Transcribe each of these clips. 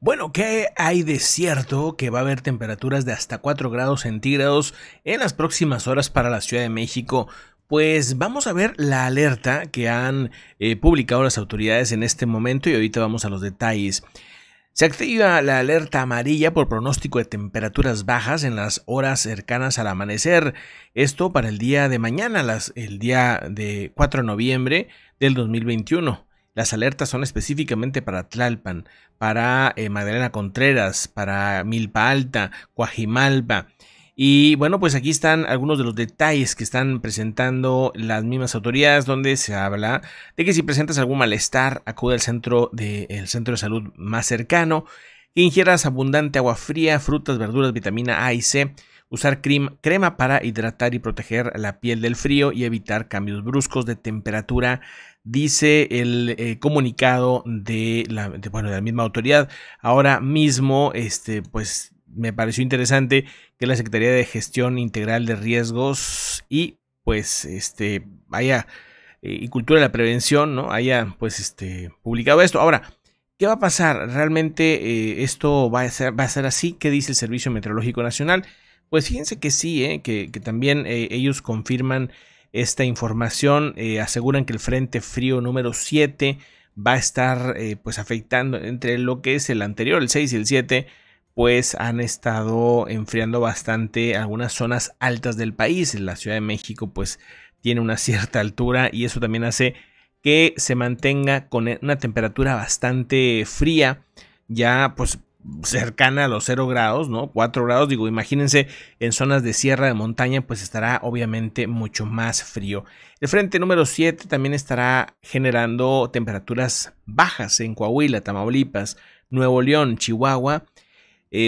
Bueno, ¿qué hay de cierto? Que va a haber temperaturas de hasta 4 grados centígrados en las próximas horas para la Ciudad de México. Pues vamos a ver la alerta que han publicado las autoridades en este momento y ahorita vamos a los detalles. Se activa la alerta amarilla por pronóstico de temperaturas bajas en las horas cercanas al amanecer. Esto para el día de mañana, el día de 4 de noviembre del 2021. Las alertas son específicamente para Tlalpan, para Magdalena Contreras, para Milpa Alta, Cuajimalpa. Y bueno, pues aquí están algunos de los detalles que están presentando las mismas autoridades, donde se habla de que si presentas algún malestar, acude al centro de salud más cercano, que ingieras abundante agua fría, frutas, verduras, vitamina A y C, usar crema para hidratar y proteger la piel del frío y evitar cambios bruscos de temperatura, dice el comunicado de la misma autoridad. Ahora mismo, pues me pareció interesante que la Secretaría de Gestión Integral de Riesgos y Cultura de la Prevención, ¿no?, haya publicado esto. Ahora, ¿qué va a pasar? ¿Realmente esto va a ser así? ¿Qué dice el Servicio Meteorológico Nacional? Pues fíjense que sí, que también ellos confirman esta información, aseguran que el frente frío número 7 va a estar afectando entre lo que es el anterior, el 6 y el 7, pues han estado enfriando bastante algunas zonas altas del país. La Ciudad de México pues tiene una cierta altura y eso también hace que se mantenga con una temperatura bastante fría, ya pues cercana a los 0 grados, ¿no? 4 grados, digo, imagínense en zonas de sierra, de montaña, pues estará obviamente mucho más frío. El frente número 7 también estará generando temperaturas bajas en Coahuila, Tamaulipas, Nuevo León, Chihuahua,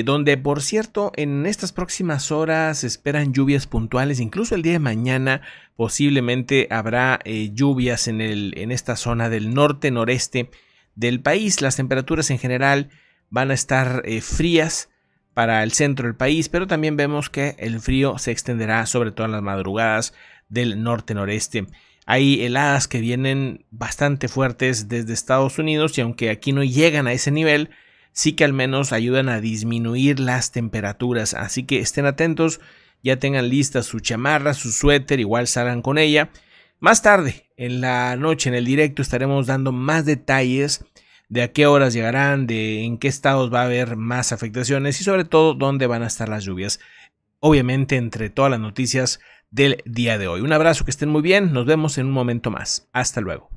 donde por cierto en estas próximas horas se esperan lluvias puntuales, incluso el día de mañana posiblemente habrá lluvias en esta zona del norte, noreste del país. Las temperaturas en general van a estar frías para el centro del país, pero también vemos que el frío se extenderá sobre todo en las madrugadas del norte, noreste. Hay heladas que vienen bastante fuertes desde Estados Unidos y aunque aquí no llegan a ese nivel, sí que al menos ayudan a disminuir las temperaturas, así que estén atentos, ya tengan listas su chamarra, su suéter, igual salgan con ella. Más tarde, en la noche, en el directo, estaremos dando más detalles de a qué horas llegarán, de en qué estados va a haber más afectaciones y sobre todo dónde van a estar las lluvias. Obviamente entre todas las noticias del día de hoy. Un abrazo, que estén muy bien, nos vemos en un momento más. Hasta luego.